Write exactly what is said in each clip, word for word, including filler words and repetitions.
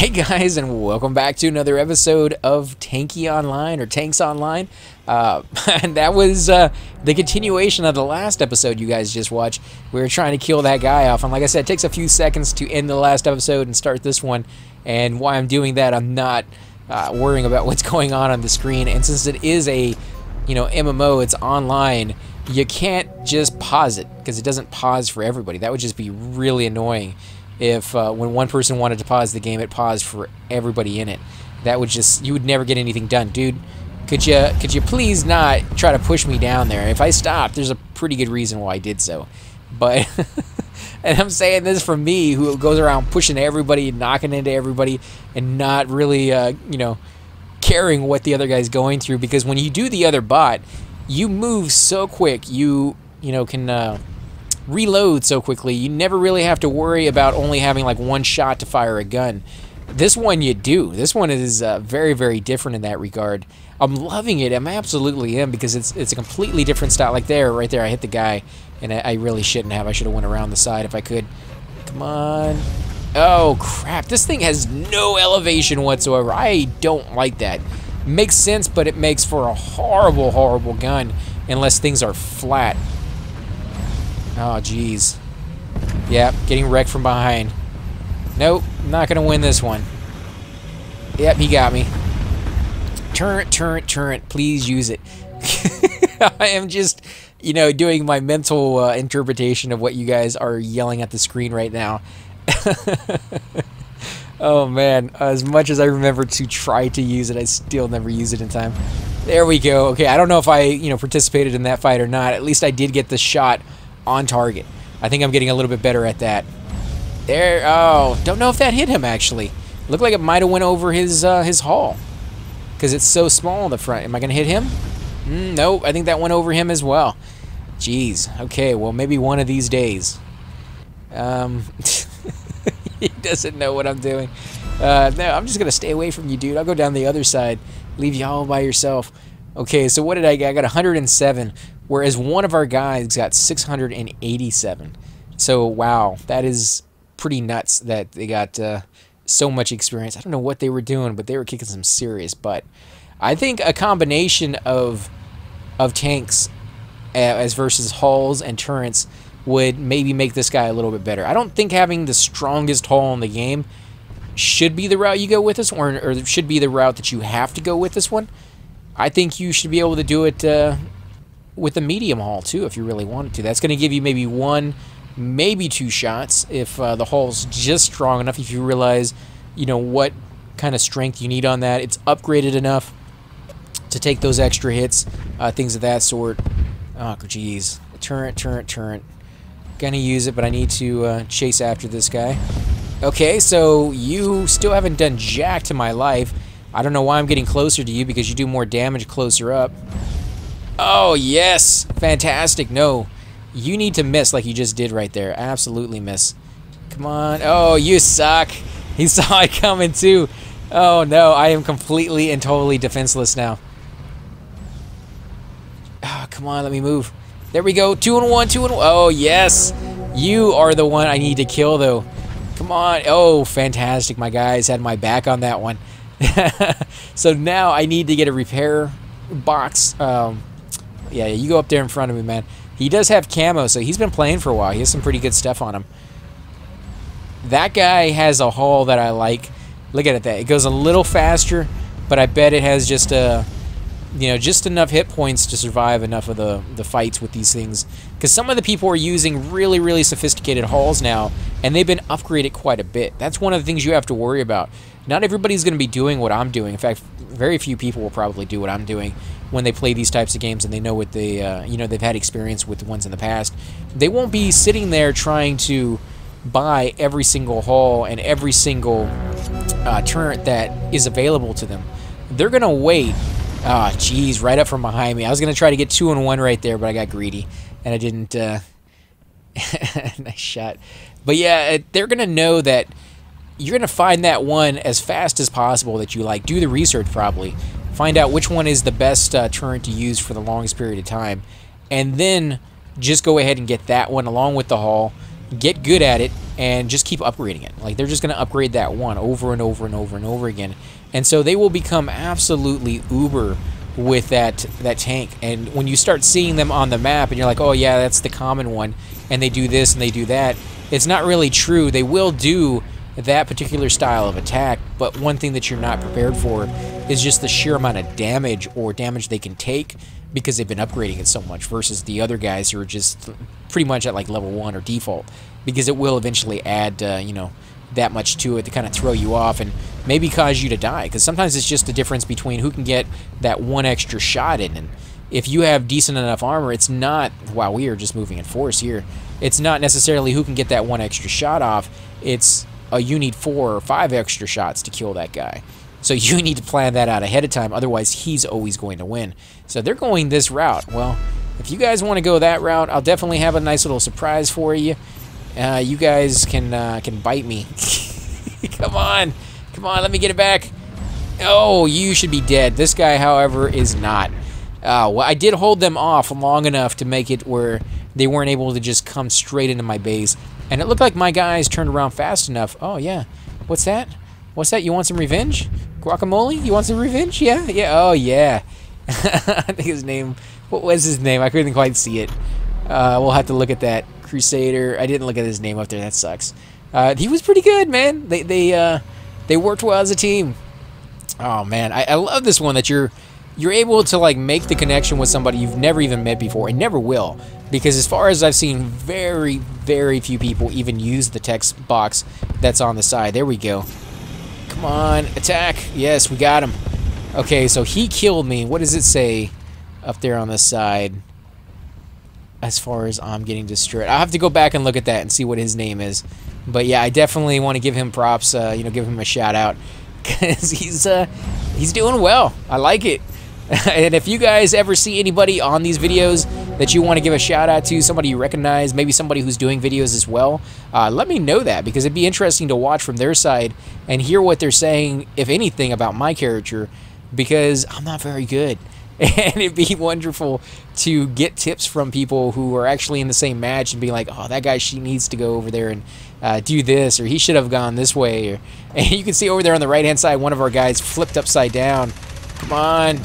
Hey guys, and welcome back to another episode of Tanki Online, or Tanks Online. Uh, and that was uh, the continuation of the last episode you guys just watched. We were trying to kill that guy off, and like I said, it takes a few seconds to end the last episode and start this one. And while I'm doing that, I'm not uh, worrying about what's going on on the screen. And since it is a, you know, M M O, it's online, you can't just pause it, because it doesn't pause for everybody. That would just be really annoying. If uh, when one person wanted to pause the game, it paused for everybody in it. That would just, you would never get anything done. Dude, could you, could you please not try to push me down there? If I stopped, there's a pretty good reason why I did so. But, and I'm saying this from me, who goes around pushing everybody, knocking into everybody, and not really, uh, you know, caring what the other guy's going through. Because when you do the other bot, you move so quick, you, you know, can... Uh, reload so quickly. You never really have to worry about only having like one shot to fire a gun. This one you do. This one is uh, very, very different in that regard. I'm loving it. I'm absolutely in, because it's it's a completely different style. Like there, right there, I hit the guy, and I, I really shouldn't have. I should have went around the side if I could. Come on. Oh crap! This thing has no elevation whatsoever. I don't like that. Makes sense, but it makes for a horrible, horrible gun unless things are flat. Oh, jeez. Yep, getting wrecked from behind. Nope, not going to win this one. Yep, he got me. Turret, turret, turret. Please use it. I am just, you know, doing my mental uh, interpretation of what you guys are yelling at the screen right now. Oh, man. As much as I remember to try to use it, I still never use it in time. There we go. Okay, I don't know if I, you know, participated in that fight or not. At least I did get the shot on target. I think I'm getting a little bit better at that. There. Oh, don't know if that hit him actually. Looked like it might have went over his uh, his hull, because it's so small in the front. Am I gonna hit him? Mm, no, I think that went over him as well. Jeez. Okay. Well, maybe one of these days. Um, he doesn't know what I'm doing. Uh, no, I'm just gonna stay away from you, dude. I'll go down the other side. Leave you all by yourself. Okay. So what did I get? I got one hundred and seven. Whereas one of our guys got six hundred eighty-seven. So, wow, that is pretty nuts that they got uh, so much experience. I don't know what they were doing, but they were kicking some serious butt. I think a combination of of tanks uh, as versus hulls and turrets would maybe make this guy a little bit better. I don't think having the strongest hull in the game should be the route you go with this one, or, or should be the route that you have to go with this one. I think you should be able to do it... Uh, with a medium hull too, if you really wanted to. That's going to give you maybe one, maybe two shots if uh, the hull's just strong enough, if you realize, you know, what kind of strength you need on that. It's upgraded enough to take those extra hits, uh, things of that sort. Oh, geez. Turret, turret, turret. Gonna use it, but I need to uh, chase after this guy. Okay, so you still haven't done jack to my life. I don't know why I'm getting closer to you, because you do more damage closer up. Oh, yes. Fantastic. No, you need to miss like you just did right there. Absolutely miss. Come on. Oh, you suck. He saw it coming, too. Oh, no. I am completely and totally defenseless now. Oh, come on. Let me move. There we go. Two and one. Two and one. Oh, yes. You are the one I need to kill, though. Come on. Oh, fantastic. My guys had my back on that one. So now I need to get a repair box. Um... Yeah, you go up there in front of me, man. He does have camo, so he's been playing for a while. He has some pretty good stuff on him. That guy has a hull that I like. Look at it, that. It goes a little faster, but I bet it has just a, you know, just enough hit points to survive enough of the the fights with these things. Because some of the people are using really, really sophisticated hulls now, and they've been upgraded quite a bit. That's one of the things you have to worry about. Not everybody's going to be doing what I'm doing. In fact, very few people will probably do what I'm doing when they play these types of games, and they know what they, uh, you know, they've had experience with the ones in the past. They won't be sitting there trying to buy every single hull and every single uh, turret that is available to them. They're going to wait. Ah, oh, jeez, right up from behind me. I was going to try to get two and one right there, but I got greedy, and I didn't... Uh... nice shot. But yeah, they're going to know that you're going to find that one as fast as possible that you like. Do the research, probably. Find out which one is the best uh, turret to use for the longest period of time, and then just go ahead and get that one along with the hull. get good at it, and just keep upgrading it. Like, they're just going to upgrade that one over and over and over and over again. And so they will become absolutely uber with that that tank. And when you start seeing them on the map and you're like, oh yeah, that's the common one, and they do this and they do that, it's not really true. They will do that particular style of attack, but one thing that you're not prepared for is just the sheer amount of damage or damage they can take because they've been upgrading it so much versus the other guys who are just pretty much at like level one or default, because it will eventually add uh, you know, that much to it to kind of throw you off and maybe cause you to die, because sometimes it's just the difference between who can get that one extra shot in. And if you have decent enough armor, it's not, wow, we are just moving in force here, it's not necessarily who can get that one extra shot off, it's uh, you need four or five extra shots to kill that guy. So you need to plan that out ahead of time, otherwise he's always going to win. So they're going this route. Well, if you guys want to go that route, I'll definitely have a nice little surprise for you. Uh, you guys can uh, can bite me. Come on. Come on, let me get it back. Oh, you should be dead. This guy, however, is not. Uh, well, I did hold them off long enough to make it where they weren't able to just come straight into my base. And it looked like my guys turned around fast enough. Oh, yeah. What's that? What's that? You want some revenge? Guacamole? You want some revenge? Yeah? Yeah. Oh, yeah. I think his name... What was his name? I couldn't quite see it. Uh, we'll have to look at that. Crusader. I didn't look at his name up there. That sucks. Uh, he was pretty good, man. They they uh, they worked well as a team. Oh man, I, I love this one that you're you're able to like make the connection with somebody you've never even met before and never will, because as far as I've seen, very very few people even use the text box that's on the side. There we go. Come on, attack! Yes, we got him. Okay, so he killed me. What does it say up there on the side? As far as I'm getting destroyed, I'll have to go back and look at that and see what his name is. But yeah, I definitely want to give him props. Uh, you know, give him a shout out, because he's uh, he's doing well. I like it. And if you guys ever see anybody on these videos that you want to give a shout out to, somebody you recognize, maybe somebody who's doing videos as well, uh, let me know that, because it'd be interesting to watch from their side and hear what they're saying, if anything, about my character, because I'm not very good. And it'd be wonderful to get tips from people who are actually in the same match and be like, oh, that guy, she needs to go over there and uh, do this, or he should have gone this way. Or, and you can see over there on the right-hand side, one of our guys flipped upside down. Come on.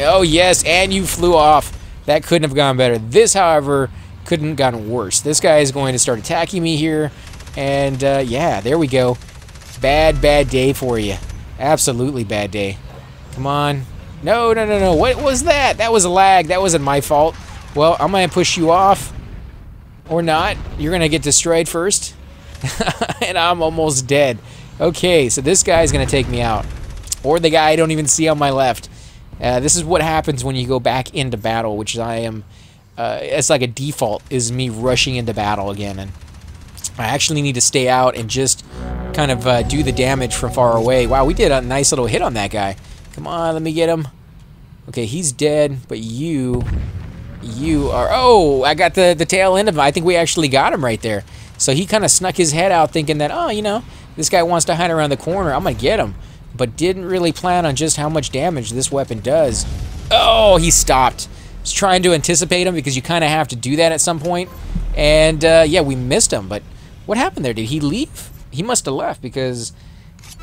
Oh, yes, and you flew off. That couldn't have gone better. This, however, couldn't have gone worse. This guy is going to start attacking me here. And, uh, yeah, there we go. Bad, bad day for you. Absolutely bad day. Come on. No, no, no, no. What was that? That was a lag. That wasn't my fault. Well, I'm going to push you off. Or not. You're going to get destroyed first. And I'm almost dead. Okay, so this guy's going to take me out. Or the guy I don't even see on my left. Uh, this is what happens when you go back into battle, which I am... Uh, it's like a default, is me rushing into battle again. And I actually need to stay out and just kind of uh, do the damage from far away. Wow, we did a nice little hit on that guy. Come on, let me get him. Okay, he's dead, but you... You are... Oh, I got the, the tail end of him. I think we actually got him right there. So he kind of snuck his head out thinking that, oh, you know, this guy wants to hide around the corner. I'm going to get him. But didn't really plan on just how much damage this weapon does. Oh, he stopped. I was trying to anticipate him, because you kind of have to do that at some point. And, uh, yeah, we missed him. But what happened there? Did he leave? He must have left, because...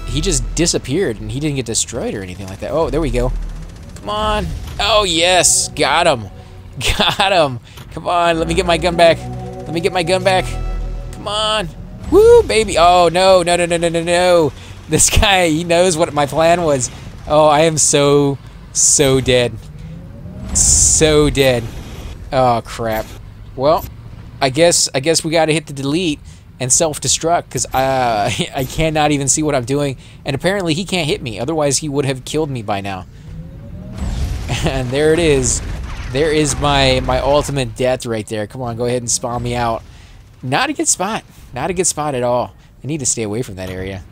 he just disappeared, and he didn't get destroyed or anything like that. Oh, there we go. Come on. Oh, yes. Got him. Got him. Come on. Let me get my gun back. Let me get my gun back. Come on. Woo, baby. Oh, no, no, no, no, no, no, no. This guy, he knows what my plan was. Oh, I am so, so dead. So dead. Oh, crap. Well, I guess, I guess we got to hit the delete and self-destruct, because uh, I cannot even see what I'm doing. And apparently he can't hit me, otherwise he would have killed me by now. And there it is. There is my, my ultimate death right there. Come on, go ahead and spawn me out. Not a good spot. Not a good spot at all. I need to stay away from that area.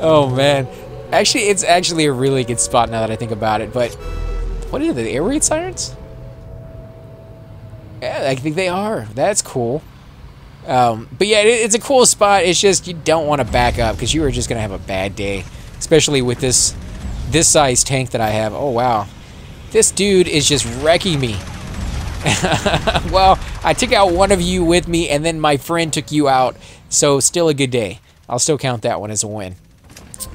Oh, man. Actually, it's actually a really good spot now that I think about it, but... what are the air raid sirens? Yeah, I think they are. That's cool. Um, but yeah, it, it's a cool spot. It's just you don't want to back up, because you are just going to have a bad day, especially with this this size tank that I have. Oh, wow. This dude is just wrecking me. Well, I took out one of you with me, and then my friend took you out. So still a good day. I'll still count that one as a win.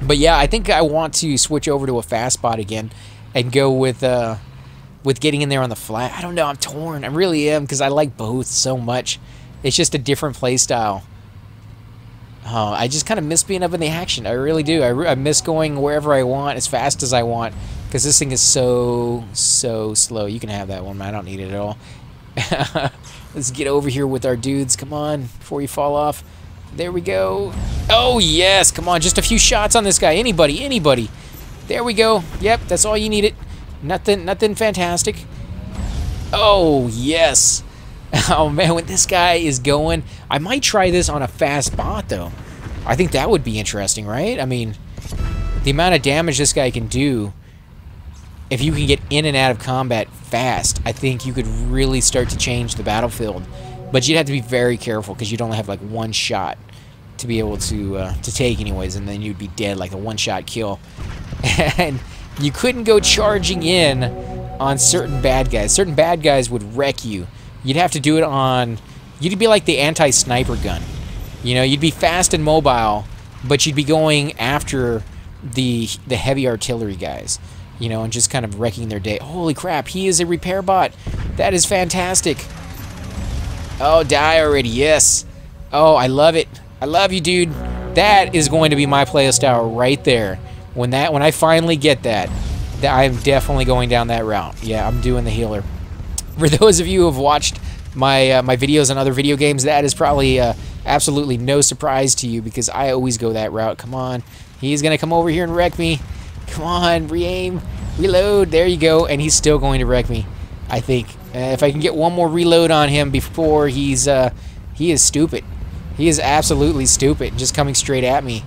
But yeah, I think I want to switch over to a fast spot again and go with uh, with getting in there on the flat. I don't know. I'm torn. I really am, because I like both so much. It's just a different play style. Uh, I just kind of miss being up in the action. I really do. I, re I miss going wherever I want as fast as I want, because this thing is so, so slow. You can have that one, man. I don't need it at all. Let's get over here with our dudes. Come on, before you fall off. There we go. Oh, yes. Come on, just a few shots on this guy. Anybody, anybody. There we go. Yep, that's all you needed. Nothing, nothing fantastic. Oh, yes. Oh, man, when this guy is going, I might try this on a fast bot, though. I think that would be interesting, right? I mean, the amount of damage this guy can do, if you can get in and out of combat fast, I think you could really start to change the battlefield. But you'd have to be very careful, because you'd only have, like, one shot to be able to uh, to take anyways, and then you'd be dead, like a one-shot kill. And you couldn't go charging in on certain bad guys. Certain bad guys would wreck you. You'd have to do it on... You'd be like the anti-sniper gun. You know, you'd be fast and mobile, but you'd be going after the the heavy artillery guys, you know, and just kind of wrecking their day. Holy crap, he is a repair bot. That is fantastic. Oh, die already, yes. Oh, I love it. I love you, dude. That is going to be my playstyle right there. When that, when I finally get that, I'm definitely going down that route. Yeah, I'm doing the healer. For those of you who have watched my uh, my videos on other video games, that is probably uh, absolutely no surprise to you, because I always go that route. Come on. He's going to come over here and wreck me. Come on, re-aim, reload. There you go, and he's still going to wreck me, I think. Uh, if I can get one more reload on him before he's... Uh, he is stupid. He is absolutely stupid, just coming straight at me.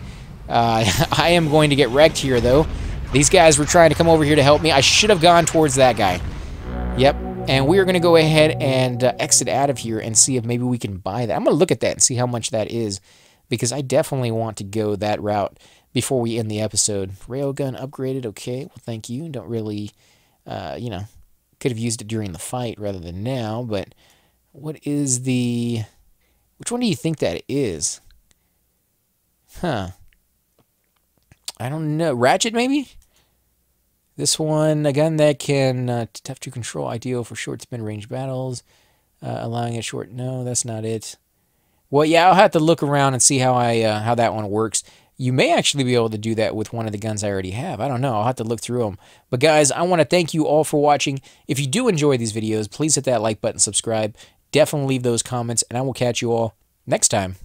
Uh, I am going to get wrecked here, though. These guys were trying to come over here to help me. I should have gone towards that guy. Yep. And we are going to go ahead and uh, exit out of here and see if maybe we can buy that. I'm going to look at that and see how much that is, because I definitely want to go that route before we end the episode. Railgun upgraded. Okay. Well, thank you. Don't really, uh, you know, could have used it during the fight rather than now. But what is the, which one do you think that is? Huh. I don't know. Ratchet, maybe? This one, a gun that can, uh, tough to control, ideal for short spin range battles, uh, allowing a short, no, that's not it. Well, yeah, I'll have to look around and see how I, uh, how that one works. You may actually be able to do that with one of the guns I already have. I don't know. I'll have to look through them. But guys, I want to thank you all for watching. If you do enjoy these videos, please hit that like button, subscribe, definitely leave those comments, and I will catch you all next time.